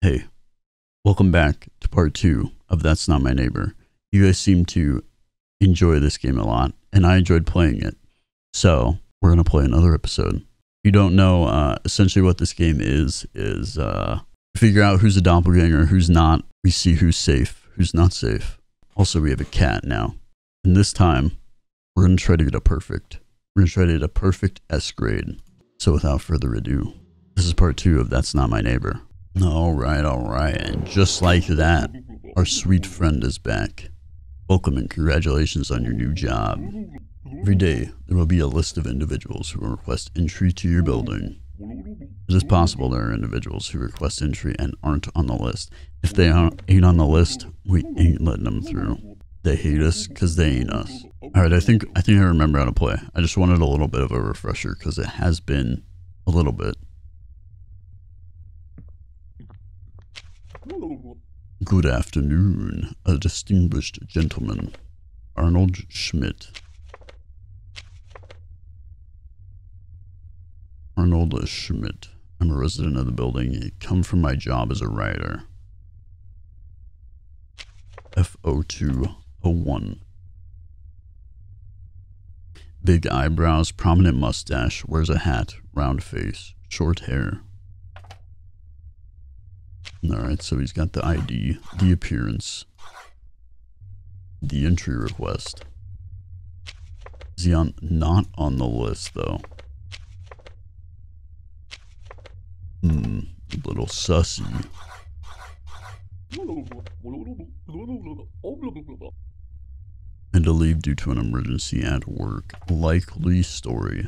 Hey, welcome back to part 2 of That's Not My Neighbor. You guys seem to enjoy this game a lot, and I enjoyed playing it. So, we're going to play another episode. If you don't know, essentially what this game is figure out who's a doppelganger, who's not. We see who's safe, who's not safe. Also, we have a cat now. And this time, we're going to try to get a perfect. We're going to try to get a perfect S grade. So, without further ado, this is part 2 of That's Not My Neighbor. All right, and just like that, our sweet friend is back. Welcome and congratulations on your new job. Every day, there will be a list of individuals who will request entry to your building. It is possible there are individuals who request entry and aren't on the list. If they ain't on the list, we ain't letting them through. They hate us because they ain't us. All right, I think I remember how to play. I just wanted a little bit of a refresher because it has been a little bit. Good afternoon, a distinguished gentleman, Arnold Schmidt. Arnold Schmidt. I'm a resident of the building. I come from my job as a writer. F0201. Big eyebrows, prominent mustache, wears a hat, round face, short hair. Alright, so he's got the ID, the appearance, the entry request. Is he not on the list, though? A little sussy. And to leave due to an emergency at work. Likely story.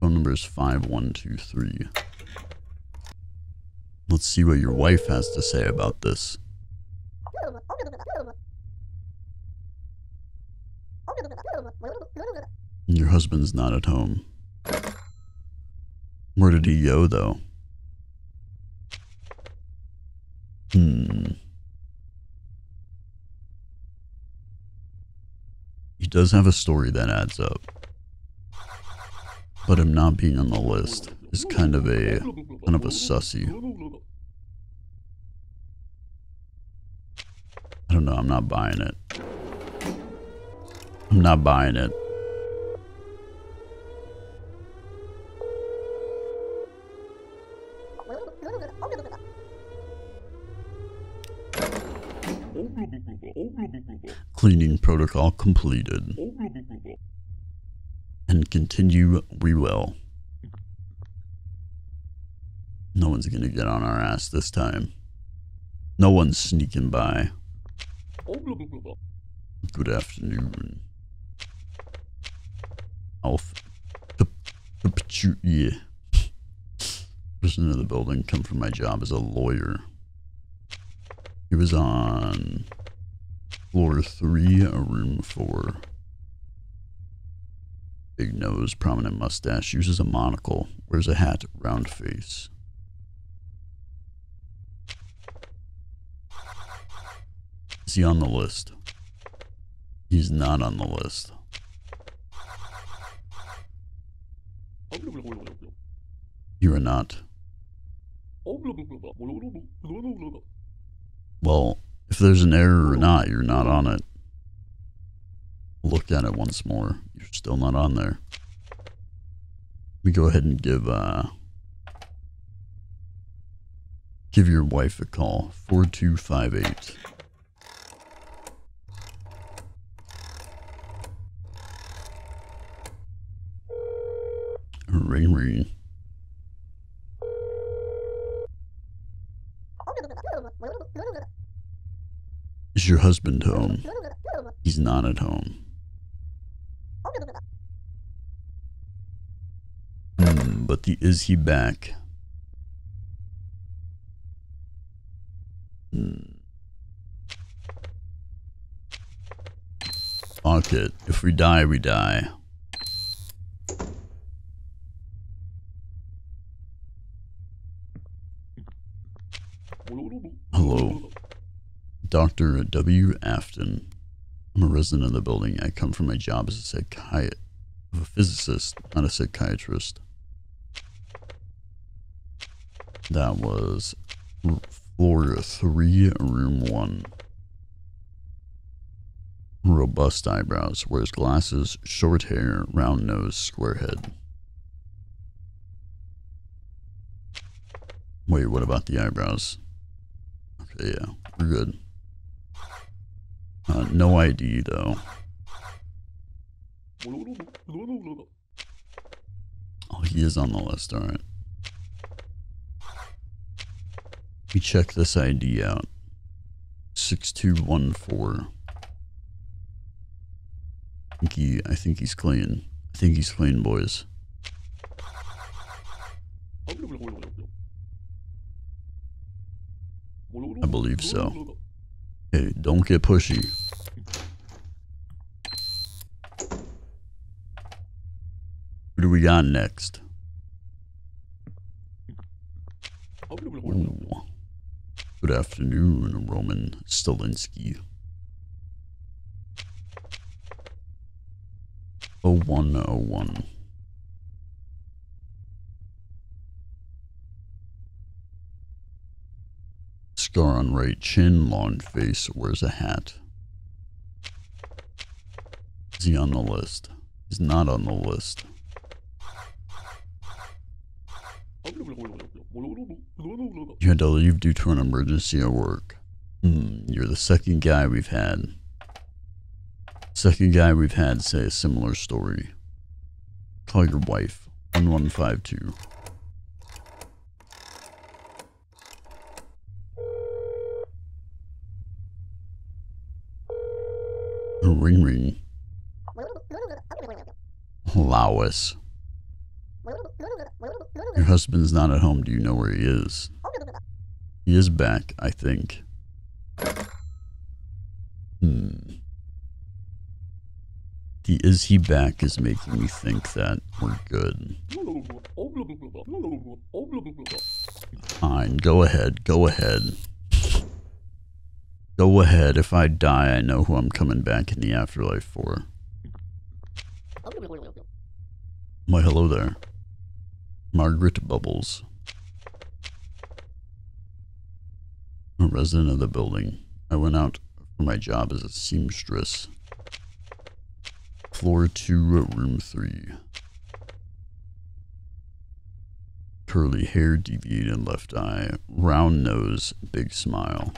Phone number is 5123. Let's see what your wife has to say about this. Your husband's not at home. Where did he go, though? He does have a story that adds up. But him not being on the list is kind of a sussy. I don't know, I'm not buying it. I'm not buying it. Cleaning protocol completed. And continue we will. No one's gonna get on our ass this time. No one's sneaking by. Good afternoon. Alf. Yeah. Person in the building, come from my job as a lawyer. He was on floor 3, room 4. Big nose, prominent mustache, uses a monocle, wears a hat, round face. Is he on the list? He's not on the list. You are not. Well, if there's an error or not, you're not on it. Look at it once more. You're still not on there. We go ahead and give your wife a call. 4258. Ring, ring. Is your husband home? He's not at home. But is he back? Fuck it. If we die, we die. Hello, Dr. W. Afton. I'm a resident of the building. I come from my job as a physicist, not a psychiatrist. That was Gloria 3, room 1. Robust eyebrows, wears glasses, short hair, round nose, square head. Wait, what about the eyebrows? Okay, yeah, we're good. No ID, though. Oh, he is on the list, alright. Let me check this ID out. 6214. I think he's clean. I think he's clean, boys. I believe so. Hey, don't get pushy. What do we got next? Ooh. Good afternoon, Roman Stalinski. 0101. Scar on right chin, long face, wears a hat. Is he on the list? He's not on the list. You had to leave due to an emergency at work. You're the second guy we've had. Second guy we've had say a similar story. Call your wife. 1152. Ring ring. Allow us. Your husband's not at home. Do you know where he is? He is back, I think. The is he back is making me think that we're good. Fine, go ahead, go ahead. Go ahead, if I die, I know who I'm coming back in the afterlife for. Why, hello there. Margaret Bubbles. A resident of the building. I went out for my job as a seamstress. Floor 2, room 3. Curly hair, deviated left eye, round nose, big smile.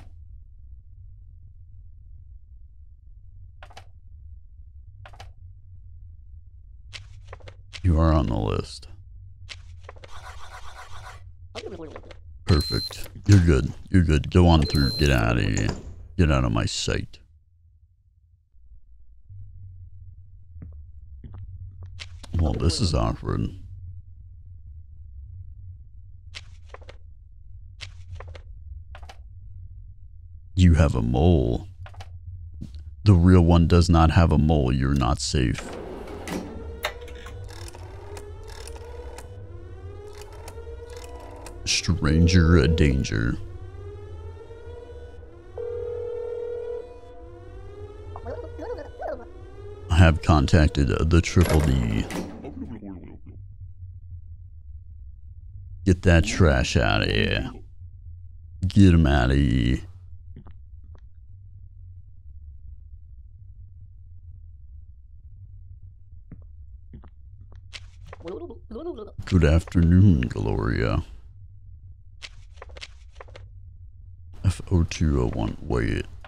You are on the list. Perfect. You're good. You're good. Go on through. Get out of here. Get out of my sight. Well, this is awkward. You have a mole. The real one does not have a mole. You're not safe. Stranger, a danger. I have contacted the Triple D. Get that trash out of here. Get him out of here. Good afternoon, Gloria. F0201. Wait. I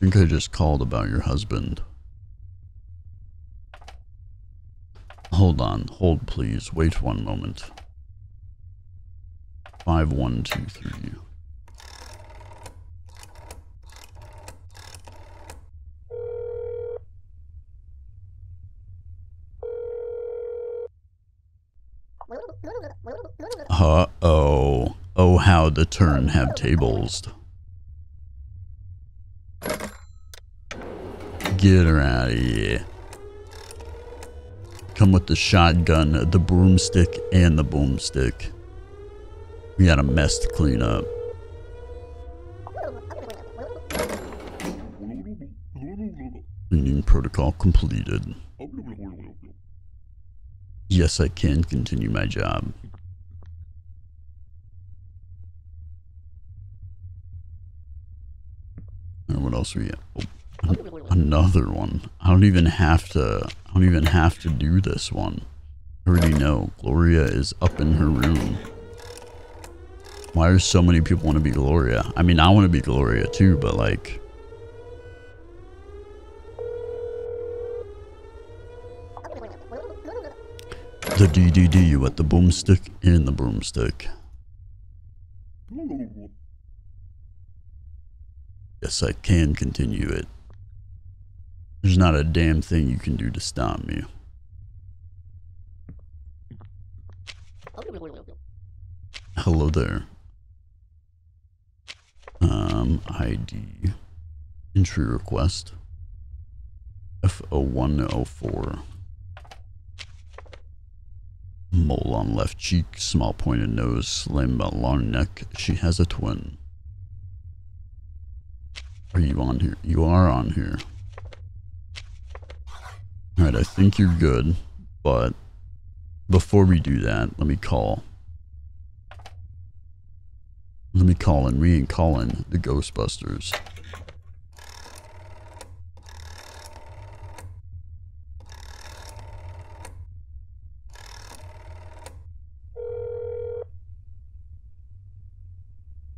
think I just called about your husband. Hold on. Hold, please. Wait one moment. 5123. Uh-oh. Oh, how the turn have tables. Get her out of here. Come with the shotgun, the broomstick, and the boomstick. We got a mess to clean up. Cleaning protocol completed. Yes, I can continue my job. what else we got? Oh, another one. I don't even have to do this one. I already know. Gloria is up in her room. Why do so many people want to be Gloria? I mean, I want to be Gloria too, but like... The DDD with the boomstick and the broomstick. Yes, I can continue it. There's not a damn thing you can do to stop me. Hello there. ID. Entry request. F0104. Mole on left cheek, small pointed nose, slim but long neck. She has a twin. Are you on here? You are on here. Alright, I think you're good, but before we do that, let me call. Let me call in. We ain't calling the Ghostbusters.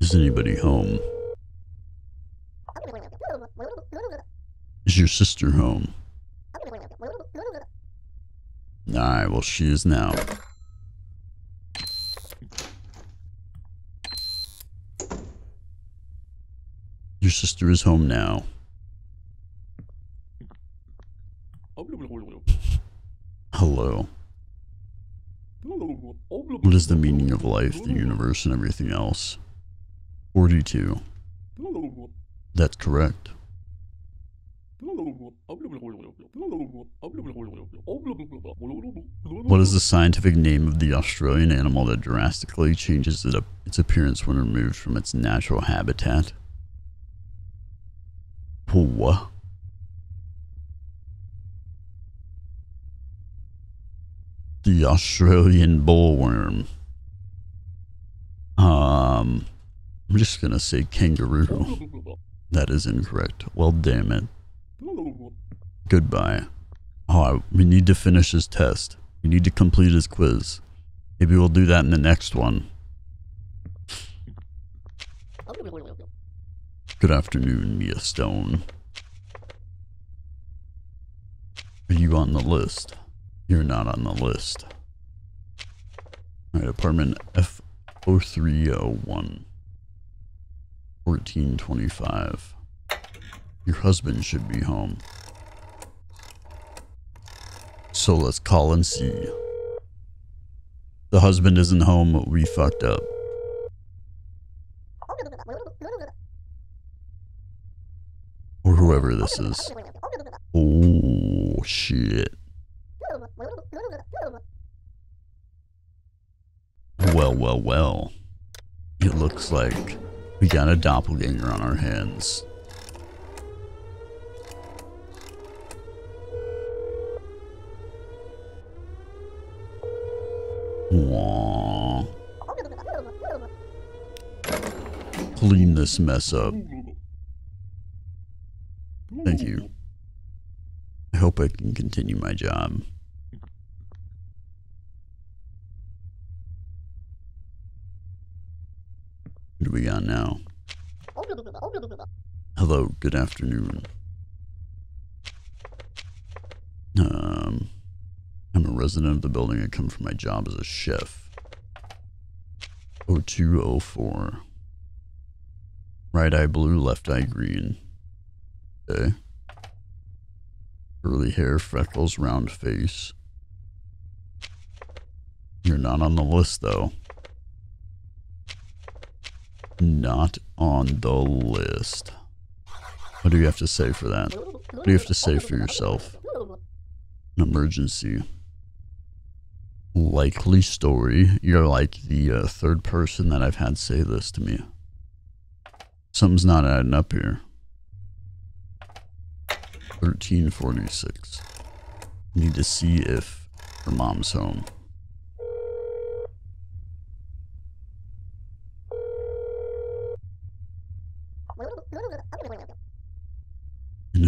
Is anybody home? Is your sister home? Alright, well, she is now. Your sister is home now. Hello. What is the meaning of life, the universe, and everything else? 42. That's correct. What is the scientific name of the Australian animal that drastically changes its appearance when removed from its natural habitat? What? The Australian bollworm. I'm just gonna say kangaroo. That is incorrect. Well, damn it. Goodbye. Oh, we need to finish his test. We need to complete his quiz. Maybe we'll do that in the next one. Good afternoon, Mia Stone. Are you on the list? You're not on the list. Alright, apartment F0301. 1425. Your husband should be home. So let's call and see. The husband isn't home. We fucked up. Or whoever this is. Oh, shit. Well, well, well. It looks like we got a doppelganger on our hands. Aww. Clean this mess up. Thank you. I hope I can continue my job. What do we got now? Hello, good afternoon. I'm a resident of the building. I come from my job as a chef. 0204. Right eye blue, left eye green. Okay. Curly hair, freckles, round face. You're not on the list, though. Not on the list. What do you have to say for that? What do you have to say for yourself? An emergency. Likely story. You're like the third person that I've had say this to me. Something's not adding up here. 1346. Need to see if her mom's home.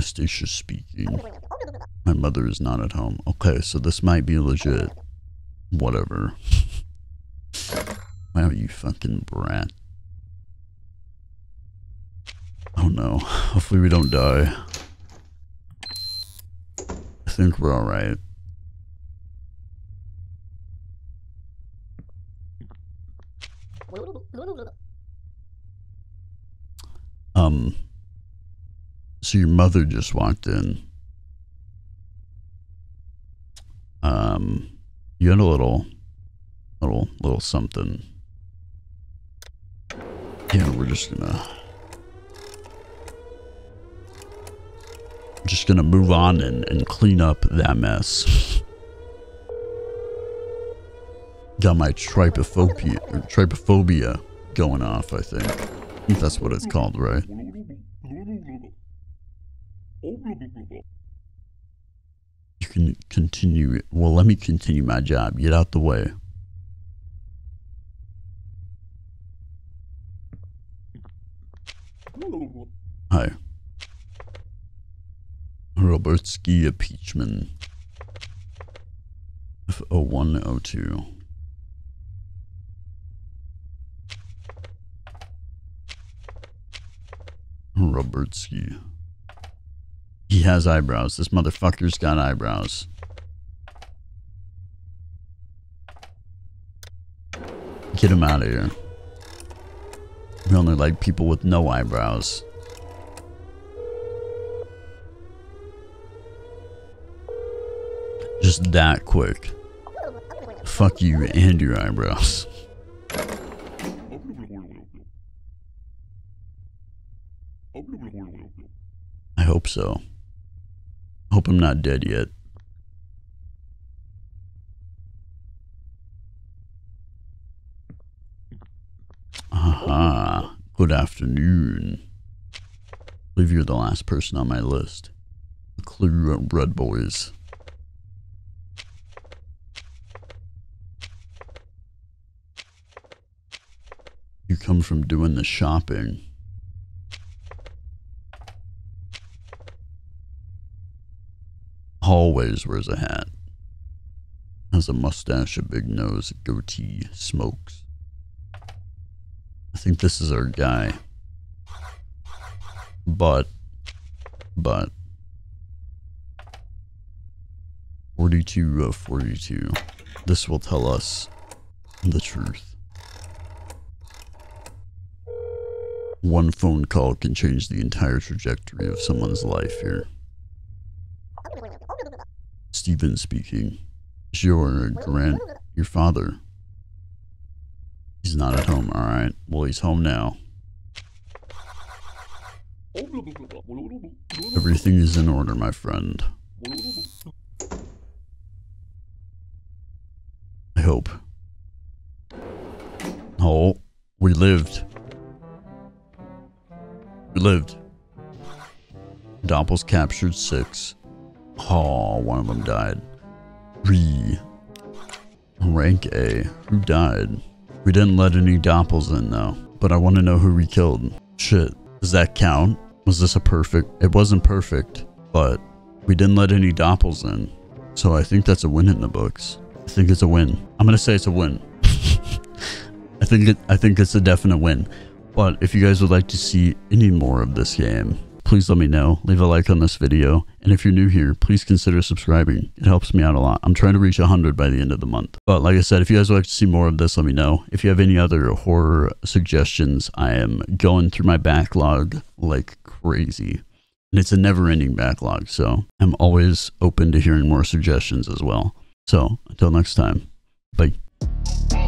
Anastasia speaking. My mother is not at home. Okay, so this might be legit. Whatever. Wow, you fucking brat. Oh no. Hopefully we don't die. I think we're alright. So your mother just walked in. You had a little something. Yeah, we're just gonna move on and clean up that mess. Got my trypophobia going off, I think. That's what it's called, right? You can continue. Well, let me continue my job. Get out the way. Hi. Robertsky Apeachman. F0102. Robertsky. He has eyebrows. This motherfucker's got eyebrows. Get him out of here. We only like people with no eyebrows. Just that quick. Fuck you and your eyebrows. I hope so. Hope I'm not dead yet. Aha. Good afternoon. I believe you're the last person on my list. The Clue of Bread Boys. You come from doing the shopping. Always wears a hat. Has a mustache, a big nose, a goatee, smokes. I think this is our guy. But. 42 of 42. This will tell us the truth. One phone call can change the entire trajectory of someone's life here. Stephen speaking. Is your father? He's not at home. All right. Well, he's home now. Everything is in order, my friend. I hope. Oh, we lived. We lived. Doppel's captured 6. Oh, one of them died. Rank A. Who died? We didn't let any doppels in, though. But I want to know who we killed. Shit. Does that count? Was this a perfect? It wasn't perfect, but we didn't let any doppels in. So I think that's a win in the books. I think it's a win. I'm going to say it's a win. I think it's a definite win. But if you guys would like to see any more of this game, please let me know. Leave a like on this video. And if you're new here, please consider subscribing. It helps me out a lot. I'm trying to reach 100 by the end of the month. But like I said, if you guys would like to see more of this, let me know. If you have any other horror suggestions, I am going through my backlog like crazy. And it's a never-ending backlog, so I'm always open to hearing more suggestions as well. So until next time, bye.